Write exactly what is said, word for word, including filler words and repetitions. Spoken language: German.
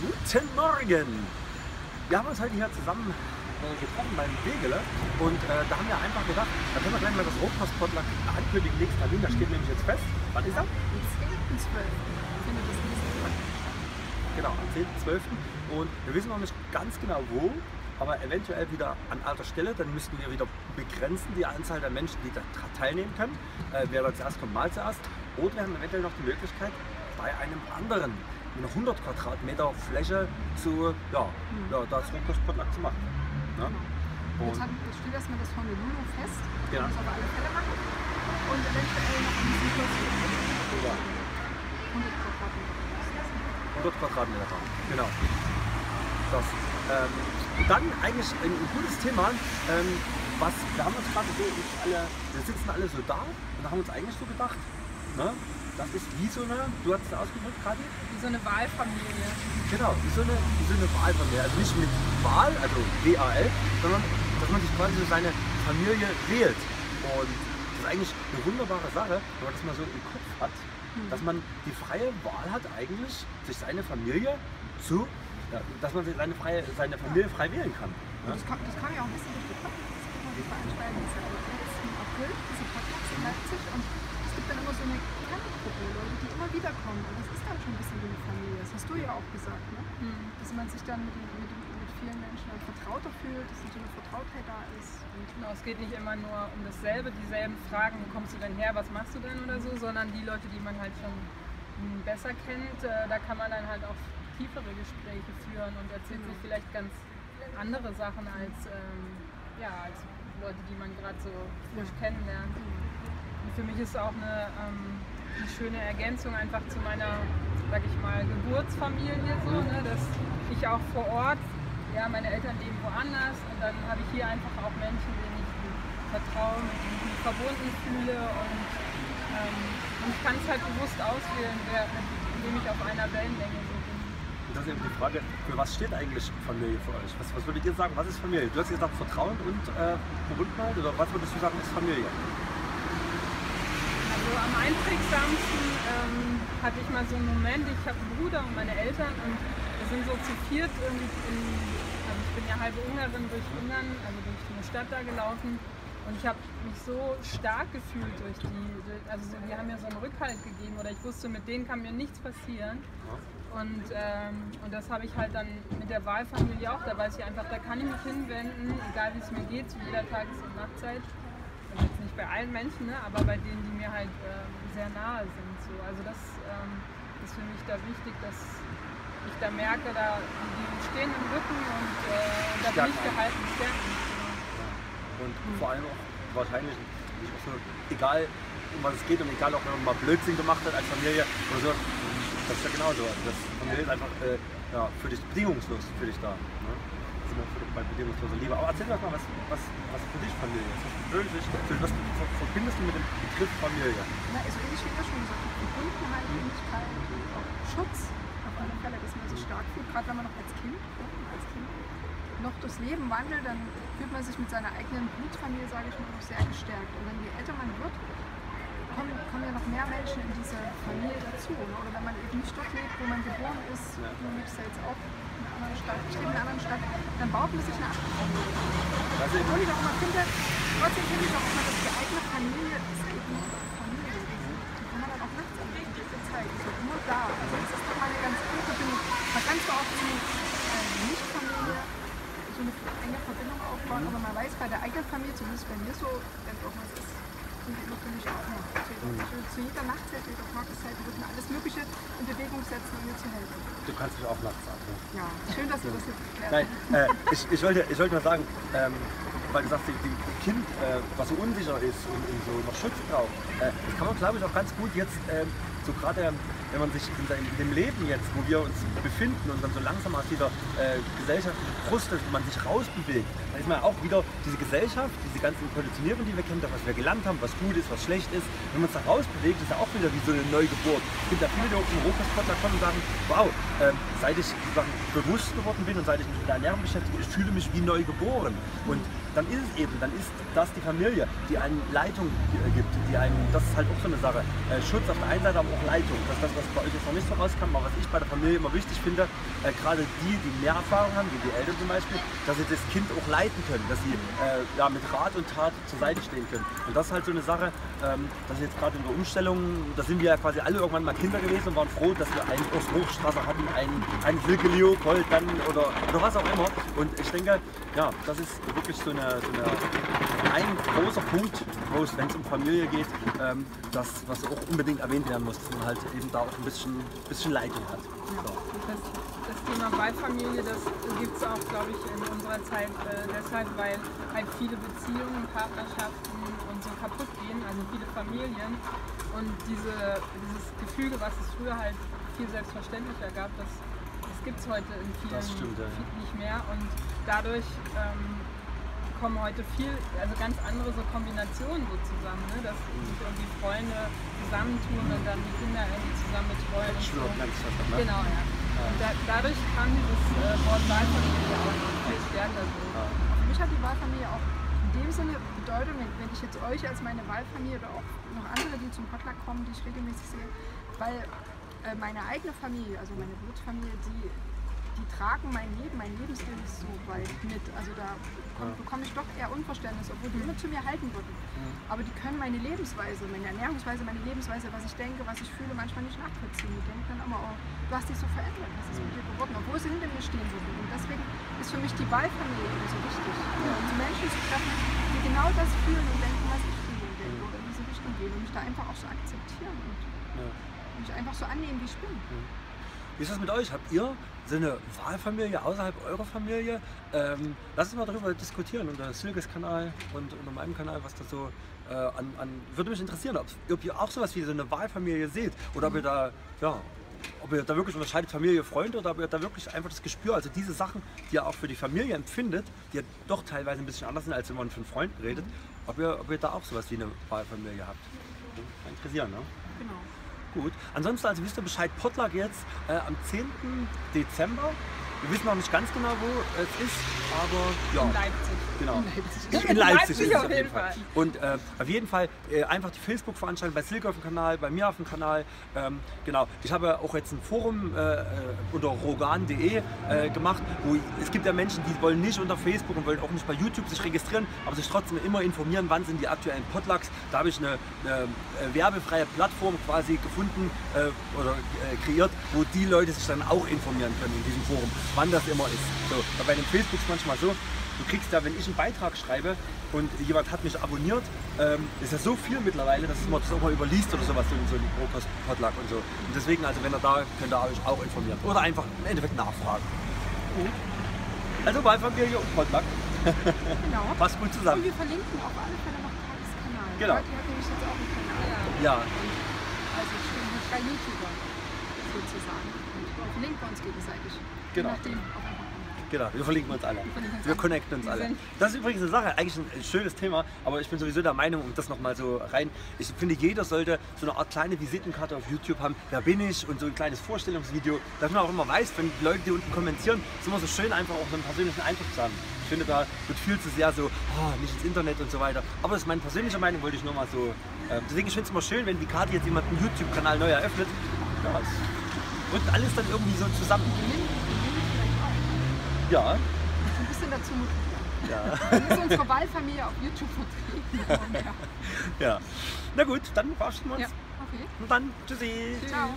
Guten Morgen! Wir haben uns heute hier zusammen äh, getroffen beim Wegele und äh, da haben wir einfach gedacht, da können wir gleich mal das Rohkost-Potluck ankündigen, nächsten Termin, da steht nämlich jetzt fest. Wann ist er? Am zehnten zwölften findet das nächste Mal. Genau, am zehnten zwölften und wir wissen noch nicht ganz genau wo, aber eventuell wieder an alter Stelle, dann müssten wir wieder begrenzen die Anzahl der Menschen, die da teilnehmen können. Äh, wer da zuerst kommt, mal zuerst. Und wir haben eventuell noch die Möglichkeit, bei einem anderen mit einer hundert Quadratmeter Fläche zu, ja, mhm. ja das Rohkost-Potluck zu machen. Ne? Und jetzt, hat, jetzt steht erstmal das Honolulu fest, ja. Das auf alle Fälle machen und eventuell noch ein bisschen hundert Quadratmeter haben, genau. Das, ähm, dann eigentlich ein, ein gutes Thema, ähm, was wir haben uns gerade so, ich alle, wir sitzen alle so da und haben uns eigentlich so gedacht, ne? Das ist wie so eine, du hast es ausgedrückt, Kathi? Wie so eine Wahlfamilie. Genau, wie so eine, wie so eine Wahlfamilie. Also nicht mit Wahl, also W A L, sondern dass man sich quasi so seine Familie wählt. Und das ist eigentlich eine wunderbare Sache, wenn man das mal so im Kopf hat, mhm. dass man die freie Wahl hat eigentlich, sich seine Familie zu, dass man seine, freie, seine Familie frei wählen kann. Ja? Das kam ja auch ein bisschen durch die Podcasts. Die Veranstaltung ist ja letzten April, diese Podcasts in Leipzig. Es gibt dann immer so eine Kerngruppe, Leute, die immer wieder kommen. Und das ist dann schon ein bisschen wie eine Familie. Das hast du ja auch gesagt, ne? Mhm. Dass man sich dann mit, mit, mit vielen Menschen halt vertrauter fühlt, dass so eine Vertrautheit da ist. Und genau, es geht nicht immer nur um dasselbe, dieselben Fragen, wo kommst du denn her, was machst du denn oder so, sondern die Leute, die man halt schon besser kennt, äh, da kann man dann halt auch tiefere Gespräche führen und erzählt mhm. sich vielleicht ganz andere Sachen als, ähm, ja, als Leute, die man gerade so frisch ja. kennenlernt. Mhm. Für mich ist es auch eine, ähm, eine schöne Ergänzung einfach zu meiner, sag ich mal, Geburtsfamilie, so, ne? Dass ich auch vor Ort, ja, meine Eltern leben woanders und dann habe ich hier einfach auch Menschen, denen ich vertraue, mit denen ich mich verbunden fühle und, ähm, und ich kann es halt bewusst auswählen, wer, mit dem ich auf einer Wellenlänge so bin. Und das ist eben die Frage, für was steht eigentlich Familie für euch? Was, was würdet ihr sagen, was ist Familie? Du hast gesagt Vertrauen und äh, Verbundenheit, oder was würdest du sagen, ist Familie? Also am einprägsamsten ähm, hatte ich mal so einen Moment, ich habe einen Bruder und meine Eltern und wir sind so zu viert irgendwie, in, also ich bin ja halbe Ungarin durch Ungarn, also durch eine Stadt da gelaufen und ich habe mich so stark gefühlt durch die, durch, also so, die haben mir so einen Rückhalt gegeben oder ich wusste, mit denen kann mir nichts passieren und, ähm, und das habe ich halt dann mit der Wahlfamilie auch, da weiß ich einfach, da kann ich mich hinwenden, egal wie es mir geht, zu jeder Tages- und Nachtzeit. Jetzt nicht bei allen Menschen, ne, aber bei denen, die mir halt ähm, sehr nahe sind. So. Also das ähm, ist für mich da wichtig, dass ich da merke, da, die stehen im Rücken und äh, da bin ich gehalten, stärken. Ja. Und mhm. vor allem auch wahrscheinlich, nicht auch so, egal um was es geht und egal auch wenn man mal Blödsinn gemacht hat als Familie oder so, das ist ja genauso. Also das Familie ja. ist einfach äh, ja, für dich bedingungslos für dich da. Ne? Bei bedingungsloser Liebe. Aber erzähl doch mal, was, was, was für dich Familie ist. Was verbindest du mit dem Begriff Familie? Na, also ich finde das schon so Verbundenheit, Ähnlichkeit, Schutz. Auf alle Fälle, dass man sich stark fühlt, gerade wenn man noch als Kind, als Kind noch durchs Leben wandelt, dann fühlt man sich mit seiner eigenen Blutfamilie, sage ich mal, noch sehr gestärkt. Und wenn je älter man wird, kommen, kommen ja noch mehr Menschen in diese Familie dazu. Ne? Oder wenn man eben nicht dort lebt, wo man geboren ist, ja. man lebt es ja jetzt auch. Stadt, ich lebe in einer anderen Stadt, dann baut man sich eine andere Familie. Also obwohl ich auch immer finde, trotzdem finde ich auch immer, dass die eigene Familie ist eben Familie. Die kann man dann auch nachts anlegen, diese Zeit. Die ist immer da. Also das ist doch mal eine ganz gute Verbindung. Man kann zwar auch so eine äh, Nicht-Familie, so eine enge Verbindung aufbauen, aber man weiß bei der eigenen Familie, zumindest bei mir so, wenn irgendwas ist, sind die immer für mich auch noch. Zu jeder Nachtzeit, zu jeder Tageszeit, wir würden alles Mögliche in Bewegung setzen, um mir zu helfen. Du kannst mich auch nachts atmen. Ja, schön, dass du ja. das jetzt erklärt hast. Nein, äh, ich, ich, wollte, ich wollte mal sagen, ähm, weil du sagst, dem Kind, äh, was so unsicher ist und, und so noch Schutz braucht, äh, das kann man, glaube ich, auch ganz gut jetzt, ähm, so gerade ähm, wenn man sich in, seinem, in dem Leben jetzt, wo wir uns befinden und dann so langsam aus dieser äh, Gesellschaft frustet, wenn man sich rausbewegt, dann ist man ja auch wieder diese Gesellschaft, diese ganzen Konditionierungen, die wir kennen, was wir gelernt haben, was gut ist, was schlecht ist, wenn man sich da rausbewegt, ist ja auch wieder wie so eine Neugeburt. Es gibt ja viele, die auf den Rohkost-Potluck kommen und sagen, wow, ähm, seit ich sozusagen bewusst geworden bin und seit ich mich mit der Ernährung beschäftige, ich fühle mich wie neu geboren. Und dann ist es eben, dann ist das die Familie, die einen Leitung gibt, die einen, das ist halt auch so eine Sache, äh, Schutz auf der einen Seite, aber auch Leitung, das ist das, was was bei euch jetzt noch nicht so rauskam, aber was ich bei der Familie immer wichtig finde, äh, gerade die, die mehr Erfahrung haben, wie die Eltern zum Beispiel, dass sie das Kind auch leiten können, dass sie äh, ja, mit Rat und Tat zur Seite stehen können. Und das ist halt so eine Sache, ähm, dass jetzt gerade in der Umstellung, da sind wir ja quasi alle irgendwann mal Kinder gewesen und waren froh, dass wir einen aus Hochstraße hatten, einen, einen Silke Leopold dann oder, oder was auch immer. Und ich denke, ja, das ist wirklich so eine, so eine ein großer Punkt, wenn es um Familie geht, ähm, das, was auch unbedingt erwähnt werden muss, dass man halt eben da auch ein bisschen, bisschen Leitung hat. Ja, so. das, das Thema Wahlfamilie, das gibt es auch, glaube ich, in unserer Zeit äh, deshalb, weil halt viele Beziehungen, Partnerschaften und so kaputt gehen, also viele Familien. Und diese, dieses Gefüge, was es früher halt viel selbstverständlicher gab, das, das gibt es heute in vielen das stimmt, ja. nicht mehr. Und dadurch ähm, kommen heute viel, also ganz andere so Kombinationen so zusammen, ne? Dass sich irgendwie Freunde zusammentun und dann die Kinder irgendwie zusammen betreuen. So. Genau, ja. Und da, dadurch kann das äh, Wort Wahlfamilie auch viel stärker sein. Ja. Für mich hat die Wahlfamilie auch in dem Sinne Bedeutung, wenn ich jetzt euch als meine Wahlfamilie oder auch noch andere, die zum Potluck kommen, die ich regelmäßig sehe, weil äh, meine eigene Familie, also meine Blutsfamilie, die die tragen mein Leben, mein Lebensstil ist so weit mit. Also da bekomme, bekomme ich doch eher Unverständnis, obwohl die immer zu mir halten würden. Aber die können meine Lebensweise, meine Ernährungsweise, meine Lebensweise, was ich denke, was ich fühle, manchmal nicht nachvollziehen. Die denken dann immer, oh, du hast dich so verändert, was ist mit dir geworden, obwohl sie hinter mir stehen würden. Und deswegen ist für mich die Wahlfamilie eben so wichtig. Und so Menschen zu treffen, die genau das fühlen und denken, was ich fühle und denke, oder in diese Richtung gehen und mich da einfach auch so akzeptieren und mich einfach so annehmen, wie ich bin. Wie ist das mit euch? Habt ihr so eine Wahlfamilie außerhalb eurer Familie? Ähm, lasst uns mal darüber diskutieren unter Silkes Kanal und unter meinem Kanal, was da so äh, an, an... Würde mich interessieren, ob, ob ihr auch sowas wie so eine Wahlfamilie seht oder ob ihr da, ja, ob ihr da wirklich unterscheidet Familie, Freunde oder ob ihr da wirklich einfach das Gespür, also diese Sachen, die ihr auch für die Familie empfindet, die ja doch teilweise ein bisschen anders sind, als wenn man von Freunden redet, ob ihr, ob ihr da auch sowas wie eine Wahlfamilie habt. Interessieren, ne? Genau. Gut. Ansonsten, also wisst ihr Bescheid, Potluck jetzt äh, am zehnten Dezember. Wir wissen noch nicht ganz genau, wo es ist, aber ja. In Leipzig. Genau. In Leipzig, in Leipzig, Leipzig ist es auf jeden Fall. Fall. Und äh, auf jeden Fall äh, einfach die Facebook-Veranstaltung bei Silke auf dem Kanal, bei mir auf dem Kanal. Ähm, genau. Ich habe auch jetzt ein Forum äh, unter rogan punkt de äh, gemacht, wo ich, es gibt ja Menschen, die wollen nicht unter Facebook und wollen auch nicht bei YouTube sich registrieren, aber sich trotzdem immer informieren, wann sind die aktuellen Potlucks. Da habe ich eine, eine werbefreie Plattform quasi gefunden äh, oder äh, kreiert, wo die Leute sich dann auch informieren können in diesem Forum. Wann das immer ist. So, weil bei den Facebook ist manchmal so, du kriegst da, wenn ich einen Beitrag schreibe und jemand hat mich abonniert, ähm, ist ja so viel mittlerweile, dass man das auch mal überliest oder sowas, so ein Rohkost-Potluck und so. Und deswegen, also wenn ihr da, könnt ihr euch auch informieren. Oder einfach im Endeffekt nachfragen. Gut. Also Wahlfamilie und Potluck. Genau. Passt gut zusammen. Und wir verlinken auf alle Fälle noch Tages Kanal. Genau. Heute hat nämlich jetzt auch einen Kanal. Ja. Also ich bin mit drei YouTubern sozusagen. Und verlinken wir uns gegenseitig. Genau. Genau, wir verlinken uns alle. Wir connecten uns alle. Das ist übrigens eine Sache, eigentlich ein schönes Thema, aber ich bin sowieso der Meinung, um das nochmal so rein, ich finde, jeder sollte so eine Art kleine Visitenkarte auf YouTube haben, wer bin ich und so ein kleines Vorstellungsvideo, dass man auch immer weiß, wenn die Leute hier unten kommentieren, ist immer so schön, einfach auch so einen persönlichen Eindruck zu haben. Ich finde, da wird viel zu sehr so, oh, nicht ins Internet und so weiter. Aber das ist meine persönliche Meinung, wollte ich nur mal so. Äh, deswegen finde ich es immer schön, wenn die Karte jetzt jemand einen YouTube-Kanal neu eröffnet. Ja, es rückt alles dann irgendwie so zusammen. Ja. Ein bisschen dazu motivieren. Ja. Dann ist unsere Wahlfamilie auf YouTube vertreten. Ja. Ja. Na gut, dann verabschieden wir uns. Ja. Okay. Und dann tschüssi. Tschüss. Ciao.